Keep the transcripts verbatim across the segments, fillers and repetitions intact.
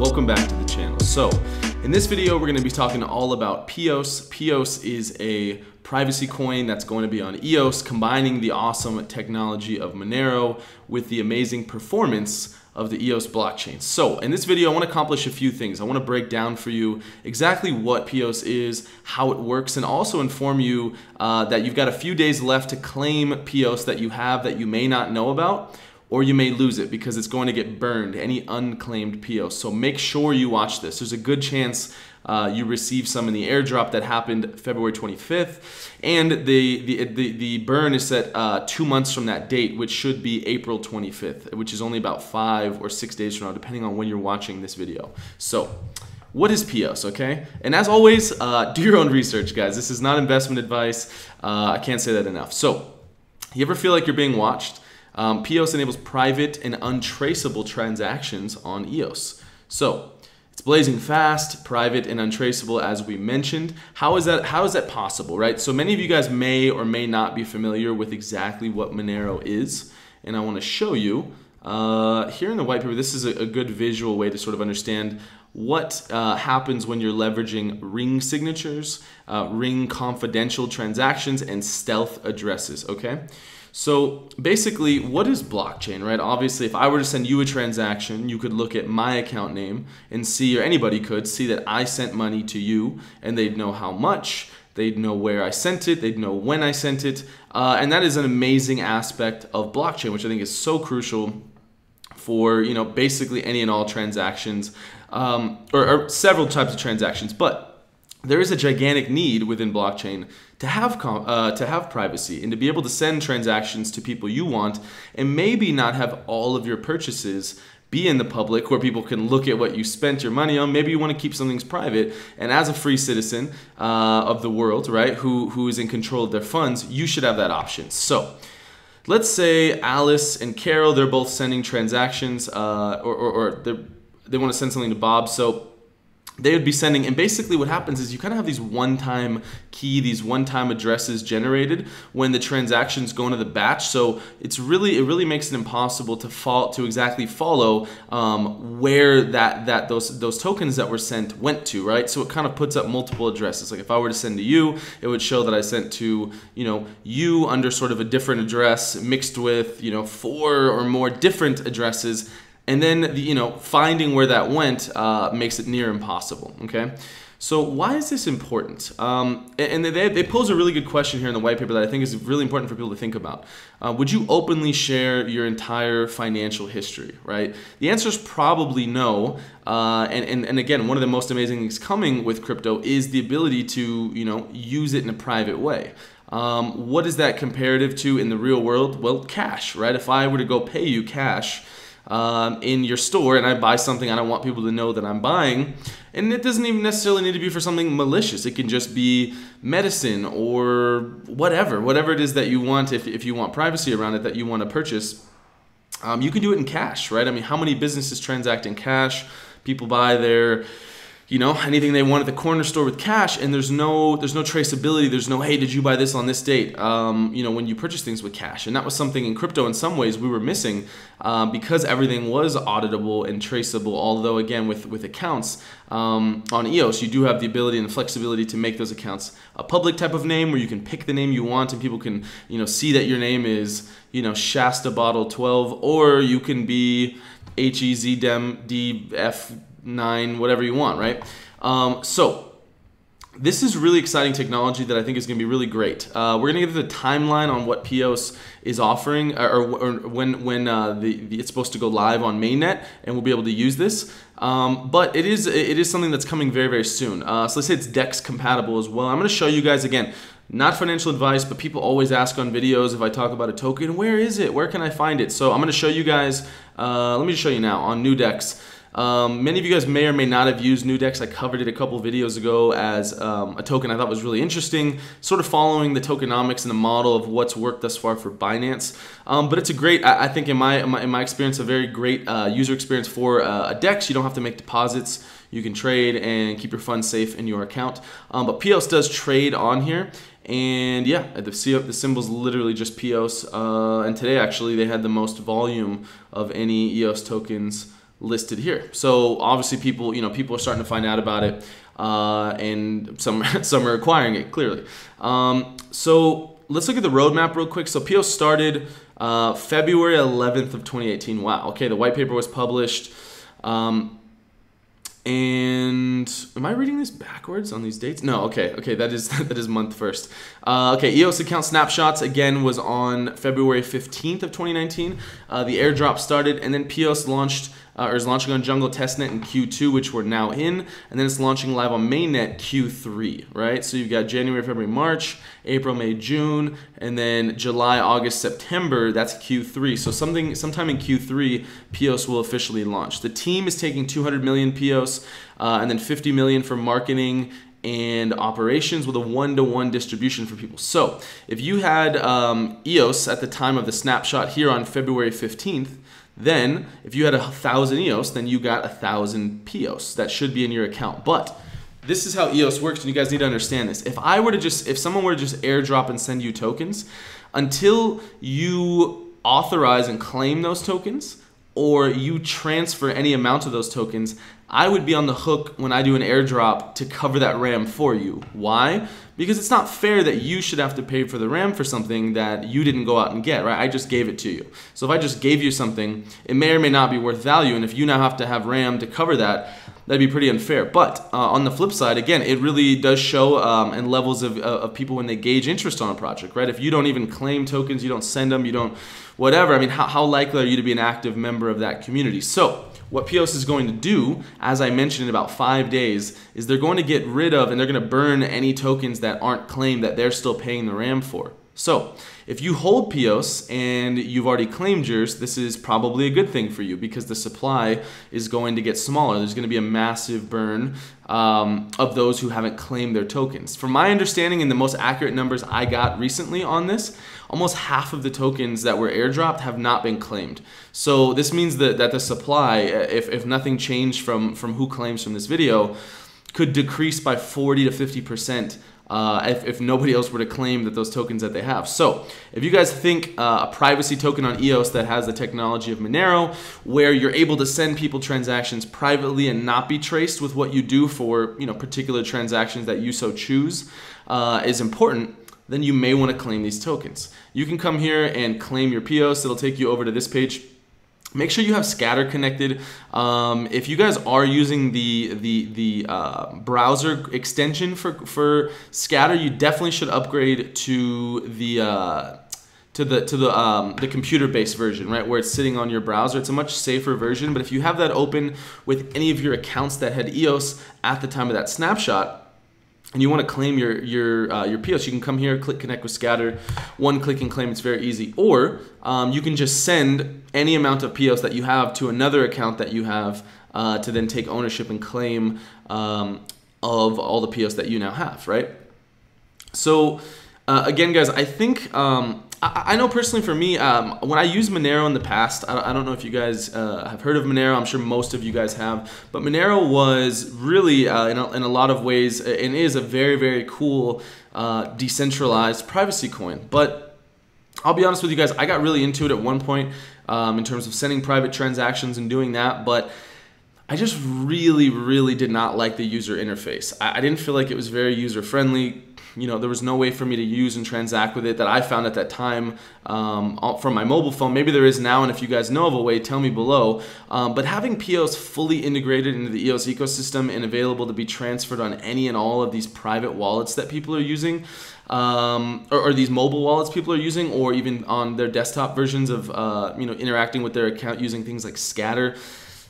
Welcome back to the channel. So in this video, we're going to be talking all about pEOS. pEOS is a privacy coin that's going to be on E O S, combining the awesome technology of Monero with the amazing performance of the E O S blockchain. So in this video, I want to accomplish a few things. I want to break down for you exactly what pEOS is, how it works, and also inform you uh, that you've got a few days left to claim pEOS that you have that you may not know about, or you may lose it because it's going to get burned, any unclaimed pEOS. So make sure you watch this. There's a good chance uh, you receive some in the airdrop that happened February twenty-fifth. And the, the, the, the burn is set uh, two months from that date, which should be April twenty-fifth, which is only about five or six days from now, depending on when you're watching this video. So what is pEOS, okay? And as always, uh, do your own research, guys. This is not investment advice. Uh, I can't say that enough. So you ever feel like you're being watched? Um, pEOS enables private and untraceable transactions on E O S. So it's blazing fast, private and untraceable, as we mentioned. How is that, how is that possible, right? So many of you guys may or may not be familiar with exactly what Monero is. And I want to show you uh, here in the white paper, this is a, a good visual way to sort of understand what uh, happens when you're leveraging ring signatures, uh, ring confidential transactions, and stealth addresses, okay? So basically, what is blockchain, right? Obviously, if I were to send you a transaction, you could look at my account name and see, or anybody could see, that I sent money to you, and they'd know how much, they'd know where I sent it, they'd know when I sent it. Uh, and that is an amazing aspect of blockchain, which I think is so crucial for, you know, basically any and all transactions, um, or, or several types of transactions. But there is a gigantic need within blockchain to have uh, to have privacy and to be able to send transactions to people you want, and maybe not have all of your purchases be in the public where people can look at what you spent your money on. Maybe you want to keep some things private. And as a free citizen uh, of the world, right, who who is in control of their funds, you should have that option. So let's say Alice and Carol, they're both sending transactions, uh, or or, or they want to send something to Bob. So they would be sending, and basically what happens is you kind of have these one-time key, these one-time addresses generated when the transactions go into the batch. So it's really, it really makes it impossible to follow, to exactly follow um, where that that those those tokens that were sent went to, right? So it kind of puts up multiple addresses. Like if I were to send to you, it would show that I sent to, you know, you under sort of a different address mixed with, you know, four or more different addresses. And then, you know, finding where that went uh, makes it near impossible, okay? So why is this important? Um, and they, they pose a really good question here in the white paper that I think is really important for people to think about. Uh, would you openly share your entire financial history, right? The answer is probably no. Uh, and, and, and again, one of the most amazing things coming with crypto is the ability to, you know, use it in a private way. Um, what is that comparative to in the real world? Well, cash, right? If I were to go pay you cash, Um, in your store, and I buy something I don't want people to know that I'm buying, and it doesn't even necessarily need to be for something malicious. It can just be medicine or whatever, whatever it is that you want. If, if you want privacy around it that you want to purchase, um, you can do it in cash, right? I mean, how many businesses transact in cash? People buy their, you know, anything they want at the corner store with cash, and there's no there's no traceability. There's no, hey, did you buy this on this date? Um, you know, when you purchase things with cash. And that was something in crypto in some ways we were missing uh, because everything was auditable and traceable. Although again, with, with accounts um, on E O S, you do have the ability and the flexibility to make those accounts a public type of name where you can pick the name you want and people can, you know, see that your name is, you know, Shasta Bottle twelve, or you can be H E Z D M D F nine, whatever you want, right? Um, so this is really exciting technology that I think is going to be really great. Uh, we're going to give you the timeline on what pEOS is offering, or, or when when uh, the, the it's supposed to go live on Mainnet, and we'll be able to use this. Um, but it is it is something that's coming very very soon. Uh, so let's say it's DEX compatible as well. I'm going to show you guys again. Not financial advice, but people always ask on videos if I talk about a token, where is it? Where can I find it? So I'm going to show you guys. Uh, let me just show you now on NewDEX. Um, many of you guys may or may not have used NewDEX. I covered it a couple videos ago as um, a token I thought was really interesting, sort of following the tokenomics and the model of what's worked thus far for Binance. Um, but it's a great, I, I think in my, in my in my experience, a very great uh, user experience for uh, a DEX. You don't have to make deposits. You can trade and keep your funds safe in your account. Um, but pEOS does trade on here. And yeah, the the symbol's literally just pEOS. Uh, and today, actually, they had the most volume of any E O S tokens listed here. So obviously people, you know, people are starting to find out about it, uh, and some some are acquiring it clearly. Um, so let's look at the roadmap real quick. So pEOS started uh, February eleventh of twenty eighteen. Wow. Okay, the white paper was published. Um, and am I reading this backwards on these dates? No. Okay. Okay. That is that is month first. Uh, okay. E O S account snapshots again was on February fifteenth of twenty nineteen. Uh, the airdrop started, and then pEOS launched. Uh, or is launching on Jungle Testnet in Q two, which we're now in, and then it's launching live on Mainnet Q three, right? So you've got January, February, March, April, May, June, and then July, August, September, that's Q three. So something, sometime in Q three, pEOS will officially launch. The team is taking two hundred million pEOS, uh, and then fifty million for marketing and operations with a one-to-one distribution for people. So if you had um, E O S at the time of the snapshot here on February fifteenth, then if you had a thousand E O S, then you got a thousand pEOS that should be in your account. But this is how E O S works, and you guys need to understand this. If I were to just, if someone were to just airdrop and send you tokens, until you authorize and claim those tokens, or you transfer any amount of those tokens, I would be on the hook when I do an airdrop to cover that RAM for you. Why? Because it's not fair that you should have to pay for the RAM for something that you didn't go out and get, right? I just gave it to you. So if I just gave you something, it may or may not be worth value, and if you now have to have RAM to cover that, that'd be pretty unfair. But uh, on the flip side, again, it really does show um, and levels of, uh, of people when they gauge interest on a project, right? If you don't even claim tokens, you don't send them, you don't whatever, I mean, how, how likely are you to be an active member of that community? So what pEOS is going to do, as I mentioned, in about five days, is they're going to get rid of and they're going to burn any tokens that aren't claimed that they're still paying the RAM for. So if you hold pEOS and you've already claimed yours, this is probably a good thing for you because the supply is going to get smaller. There's going to be a massive burn um, of those who haven't claimed their tokens. From my understanding and the most accurate numbers I got recently on this, almost half of the tokens that were airdropped have not been claimed. So this means that, that the supply, if, if nothing changed from, from who claims from this video, could decrease by forty to fifty percent. Uh, if, if nobody else were to claim that those tokens that they have. So if you guys think uh, a privacy token on E O S that has the technology of Monero, where you're able to send people transactions privately and not be traced with what you do for, you know, particular transactions that you so choose, uh, is important, then you may want to claim these tokens. You can come here and claim your pEOS. It'll take you over to this page. Make sure you have Scatter connected. Um, if you guys are using the the, the uh, browser extension for, for Scatter, you definitely should upgrade to the uh, to the to the um, the computer-based version, right, where it's sitting on your browser. It's a much safer version. But if you have that open with any of your accounts that had E O S at the time of that snapshot, and you want to claim your your uh, your pEOS, you can come here, click Connect with Scatter, one click and claim. It's very easy. Or um, you can just send any amount of pEOS that you have to another account that you have uh, to then take ownership and claim um, of all the pEOS that you now have, right? So uh, again, guys, I think um, I, I know personally for me, um, when I used Monero in the past, I, I don't know if you guys uh, have heard of Monero. I'm sure most of you guys have, but Monero was really, uh, in, a, in a lot of ways, and is a very, very cool uh, decentralized privacy coin. But I'll be honest with you guys, I got really into it at one point um, in terms of sending private transactions and doing that, but I just really, really did not like the user interface. I, I didn't feel like it was very user-friendly. You know, there was no way for me to use and transact with it that I found at that time um, from my mobile phone. Maybe there is now, and if you guys know of a way, tell me below. Um, but having pEOS fully integrated into the E O S ecosystem and available to be transferred on any and all of these private wallets that people are using, um, or, or these mobile wallets people are using, or even on their desktop versions of, uh, you know, interacting with their account using things like Scatter.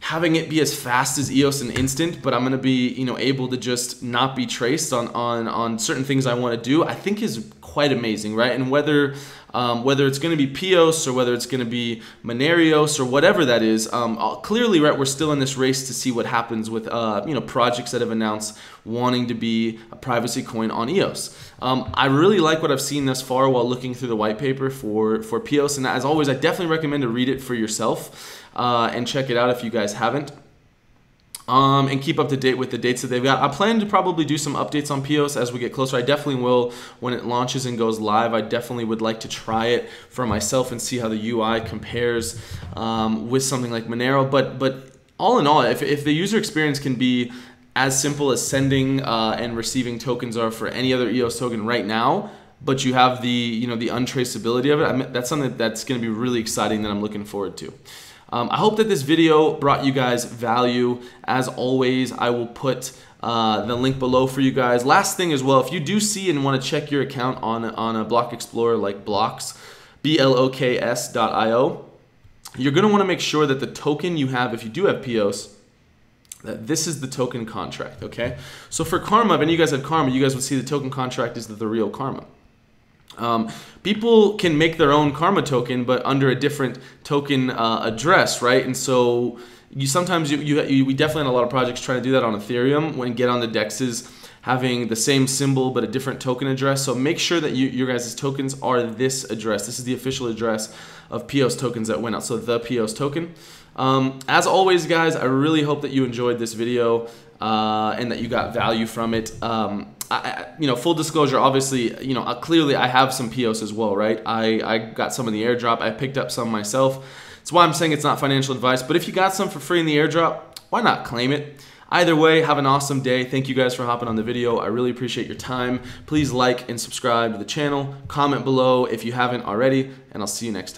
Having it be as fast as E O S and instant, but I'm going to be, you know, able to just not be traced on on on certain things I want to do, I think is quite amazing, right? And whether um, whether it's going to be pEOS or whether it's going to be Monero or whatever that is, um, clearly, right, we're still in this race to see what happens with uh, you know, projects that have announced wanting to be a privacy coin on E O S. Um, I really like what I've seen thus far while looking through the white paper for for pEOS, and as always, I definitely recommend to read it for yourself. Uh, and check it out if you guys haven't. Um, and keep up to date with the dates that they've got. I plan to probably do some updates on pEOS as we get closer. I definitely will when it launches and goes live. I definitely would like to try it for myself and see how the U I compares um, with something like Monero. But but all in all, if, if the user experience can be as simple as sending uh, and receiving tokens are for any other E O S token right now, but you have the, you know, the untraceability of it, I mean, that's something that's going to be really exciting that I'm looking forward to. Um, I hope that this video brought you guys value. As always, I will put uh, the link below for you guys. Last thing as well, if you do see and want to check your account on, on a block explorer like Blocks, B L O K S dot I O, you're going to want to make sure that the token you have, if you do have P E O S, that this is the token contract, okay? So for Karma, if any of you guys have Karma, you guys would see the token contract is the, the real Karma. Um, people can make their own Karma token, but under a different token uh, address, right? And so you sometimes, you, you, you, we definitely in a lot of projects try to do that on Ethereum when get on the dexes having the same symbol but a different token address. So make sure that you, your guys' tokens are this address. This is the official address of P E O S tokens that went out, so the P E O S token. Um, as always, guys, I really hope that you enjoyed this video uh, and that you got value from it. Um, I, you know, full disclosure, obviously, you know, uh, clearly I have some P E O S as well, right? I, I got some in the airdrop. I picked up some myself. That's why I'm saying it's not financial advice. But if you got some for free in the airdrop, why not claim it? Either way, have an awesome day. Thank you guys for hopping on the video. I really appreciate your time. Please like and subscribe to the channel. Comment below if you haven't already, and I'll see you next time.